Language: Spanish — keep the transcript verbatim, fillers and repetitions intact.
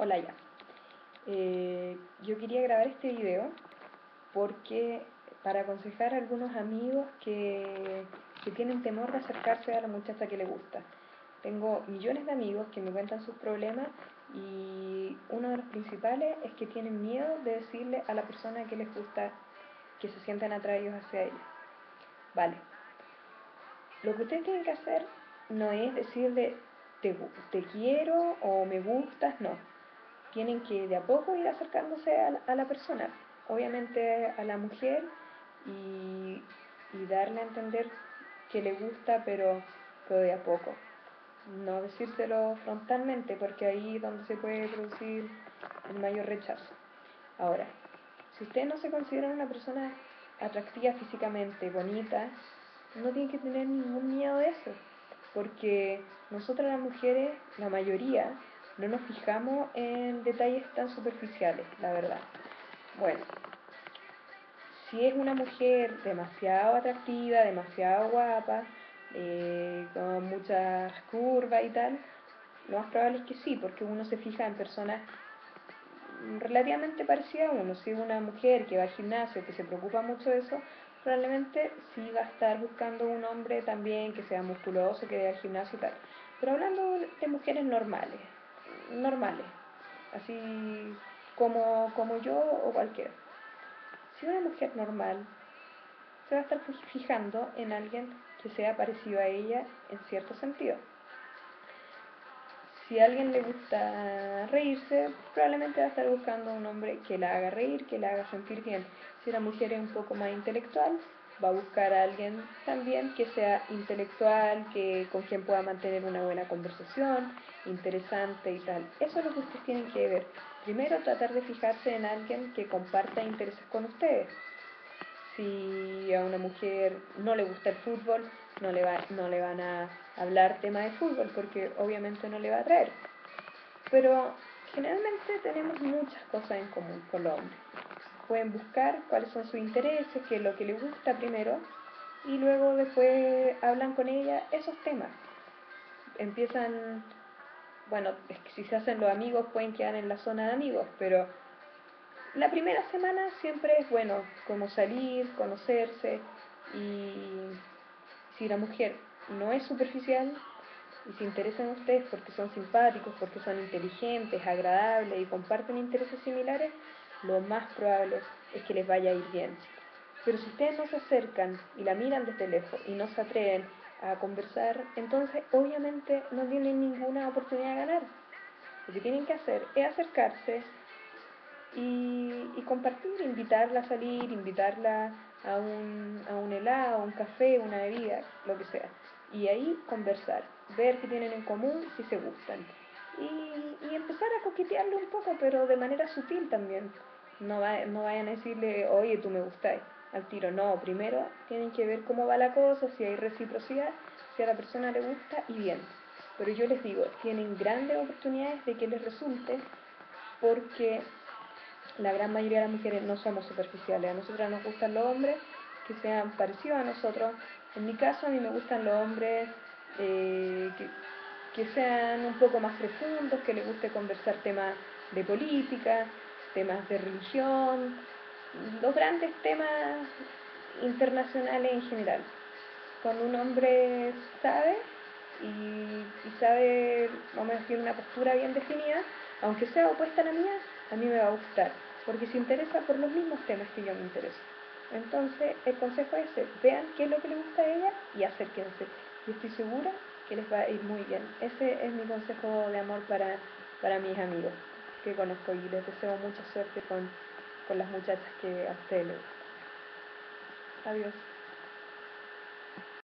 Hola ya. Eh, yo quería grabar este video porque para aconsejar a algunos amigos que, que tienen temor de acercarse a la muchacha que les gusta. Tengo millones de amigos que me cuentan sus problemas y uno de los principales es que tienen miedo de decirle a la persona que les gusta que se sientan atraídos hacia ella. Vale. Lo que ustedes tienen que hacer no es decirle te, te quiero o me gustas, no. Tienen que de a poco ir acercándose a la, a la persona, obviamente a la mujer, y, y darle a entender que le gusta, pero, pero de a poco. No decírselo frontalmente, porque ahí es donde se puede producir el mayor rechazo. Ahora, si ustedes no se consideran una persona atractiva físicamente, bonita, no tienen que tener ningún miedo de eso, porque nosotras las mujeres, la mayoría, no nos fijamos en detalles tan superficiales, la verdad. Bueno, si es una mujer demasiado atractiva, demasiado guapa, eh, con muchas curvas y tal, lo más probable es que sí, porque uno se fija en personas relativamente parecidas a uno. Si es una mujer que va al gimnasio, que se preocupa mucho de eso, probablemente sí va a estar buscando un hombre también que sea musculoso, que vaya al gimnasio y tal. Pero hablando de mujeres normales, normales, así como, como yo o cualquiera. Si una mujer normal se va a estar fijando en alguien que sea parecido a ella en cierto sentido. Si a alguien le gusta reírse, probablemente va a estar buscando un hombre que la haga reír, que la haga sentir bien. Si la mujer es un poco más intelectual, va a buscar a alguien también que sea intelectual, que con quien pueda mantener una buena conversación, interesante y tal. Eso es lo que ustedes tienen que ver. Primero, tratar de fijarse en alguien que comparta intereses con ustedes. Si a una mujer no le gusta el fútbol, no le, va, no le van a hablar tema de fútbol, porque obviamente no le va a atraer. Pero generalmente tenemos muchas cosas en común con los hombres. Pueden buscar cuáles son sus intereses, qué es lo que les gusta primero, y luego después hablan con ella esos temas. Empiezan, bueno, es que si se hacen los amigos pueden quedar en la zona de amigos, pero la primera semana siempre es bueno como salir, conocerse, y si la mujer no es superficial y se interesan en ustedes porque son simpáticos, porque son inteligentes, agradables y comparten intereses similares, lo más probable es que les vaya a ir bien. Pero si ustedes no se acercan y la miran desde lejos y no se atreven a conversar, entonces obviamente no tienen ninguna oportunidad de ganar. Lo que tienen que hacer es acercarse y, y compartir, invitarla a salir, invitarla a un, a un helado, un café, una bebida, lo que sea. Y ahí conversar, ver qué tienen en común, si se gustan. Y, y empezar a coquetearlo un poco, pero de manera sutil también. No, va, no vayan a decirle, oye, tú me gustas, al tiro. No, primero tienen que ver cómo va la cosa, si hay reciprocidad, si a la persona le gusta, y bien. Pero yo les digo, tienen grandes oportunidades de que les resulte, porque la gran mayoría de las mujeres no somos superficiales. A nosotras nos gustan los hombres que sean parecidos a nosotros. En mi caso, a mí me gustan los hombres eh, que... que sean un poco más profundos, que les guste conversar temas de política, temas de religión, los grandes temas internacionales en general. Cuando un hombre sabe, y, y sabe, vamos a decir, una postura bien definida, aunque sea opuesta a la mía, a mí me va a gustar, porque se interesa por los mismos temas que yo me intereso. Entonces, el consejo es ese, vean qué es lo que le gusta a ella y acérquense. Y estoy segura que les va a ir muy bien. Ese es mi consejo de amor para, para mis amigos que conozco, y les deseo mucha suerte con, con las muchachas que a ustedes les gustan. Adiós.